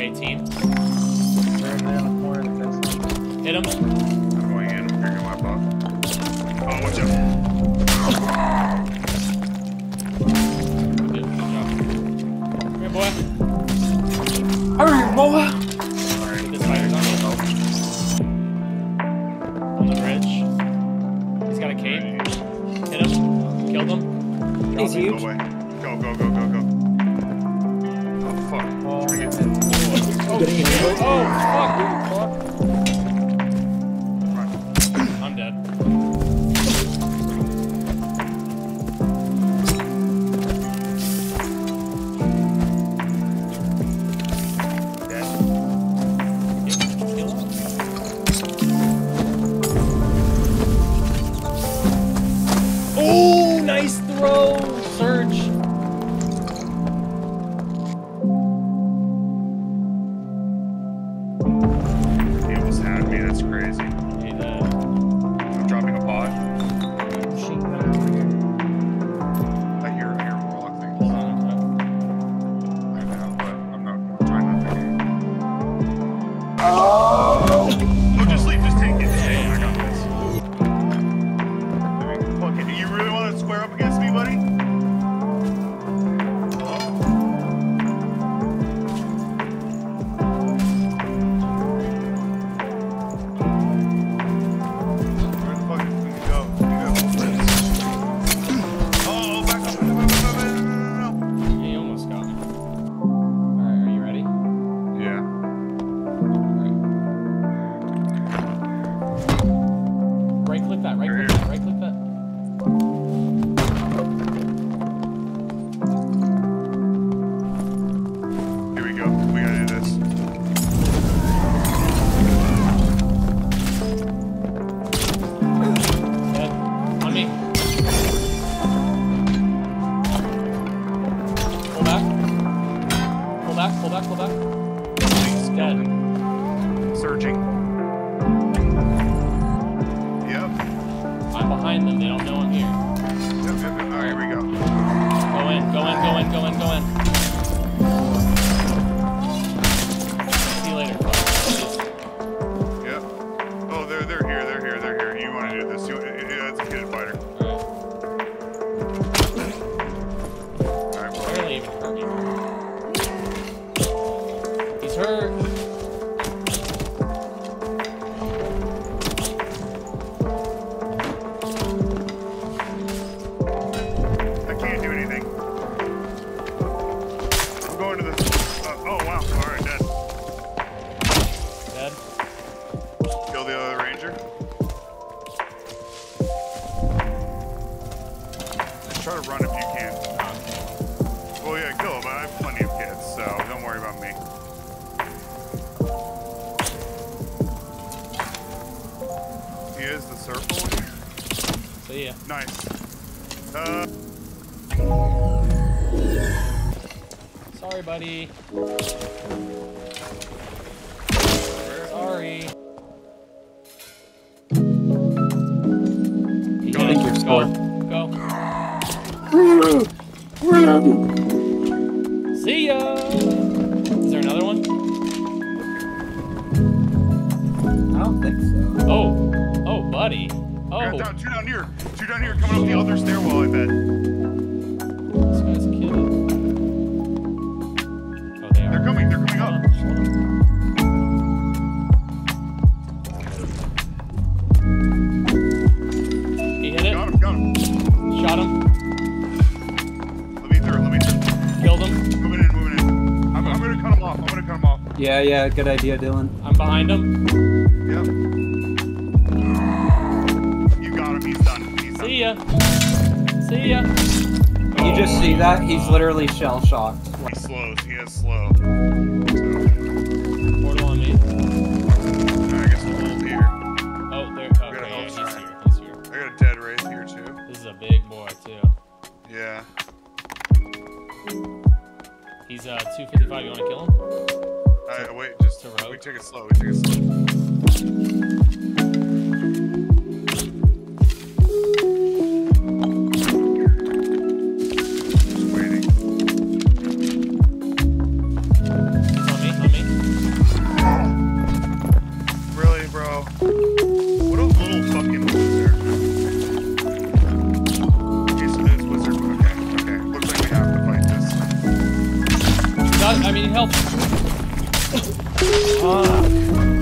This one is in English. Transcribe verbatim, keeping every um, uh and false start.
eighteen. They're in the corner of the fence. Hit him. I'm going in. You're gonna wipe off. Oh, watch out. Good, good job. Come here, boy. Hurry, right, boy. He's huge. Go, go, go, go, go, go. Oh, fuck. Oh, get in. Oh, oh, shit. Oh, fuck, dude. Fuck. I'm dead. Dead. Oh, nice throw. Yeah, yeah, good idea, Dylan. I'm behind him. Yep. You got him, he's done. He's done. See ya. See ya. Oh, you just see that? He's literally shell-shocked. He slows, he is slow. So. Portal on me. I guess the wolf's here. Oh, there, okay, got yeah, he's right. here, he's here. I got a dead wraith here, too. This is a big boy, too. Yeah. He's, uh, two fifty-five, you wanna kill him? Alright, wait, just to rogue. We take it slow, we take it slow. Just waiting. It's on me, on me. I mean, it helps. Ah.